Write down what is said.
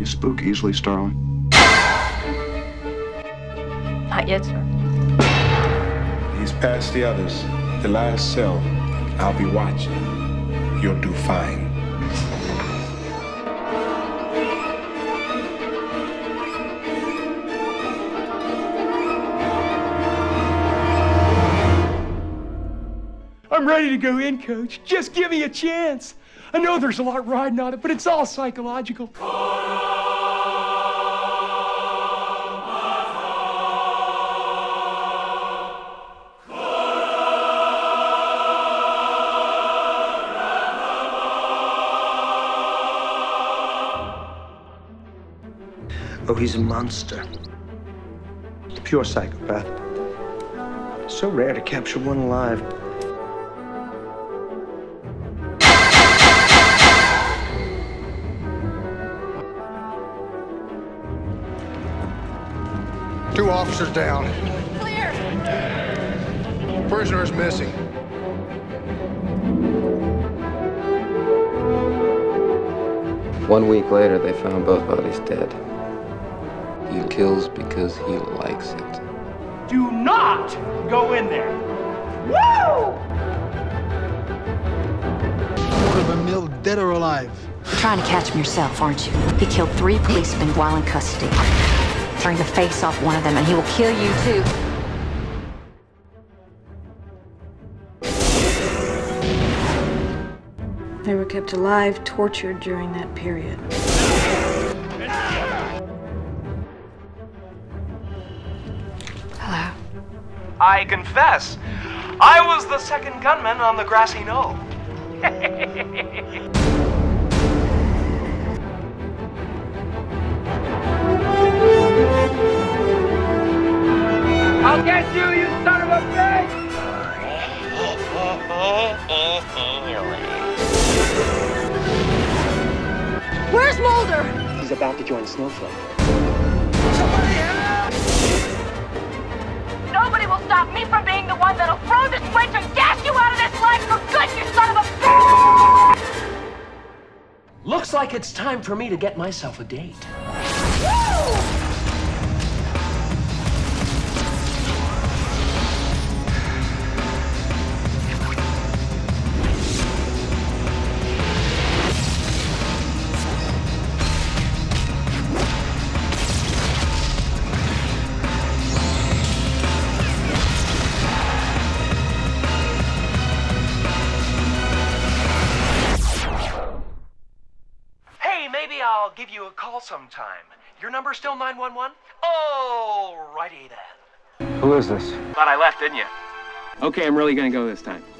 You spook easily, Starling. Not yet, sir. He's past the others. The last cell. I'll be watching. You'll do fine. I'm ready to go in, Coach. Just give me a chance. I know there's a lot riding on it, but it's all psychological. Oh, he's a monster. A pure psychopath. So rare to capture one alive. Two officers down. Clear. Prisoner is missing. One week later, they found both bodies dead. He kills because he likes it. Do not go in there. Woo! Quarter of a mil dead or alive. You're trying to catch him yourself, aren't you? He killed 3 policemen while in custody. Turn the face off one of them, and he will kill you, too. They were kept alive, tortured during that period. Hello. I confess, I was the second gunman on the grassy knoll. I'll get you, you son of a bitch! Where's Mulder? He's about to join Snowflake. Somebody help! Nobody will stop me from being the one that'll throw this switch and gas you out of this life for good, you son of a bitch! Looks like it's time for me to get myself a date. Woo! I'll give you a call sometime. Your number's still 911? All righty then. Who is this? Thought I left, didn't you? Okay, I'm really gonna go this time.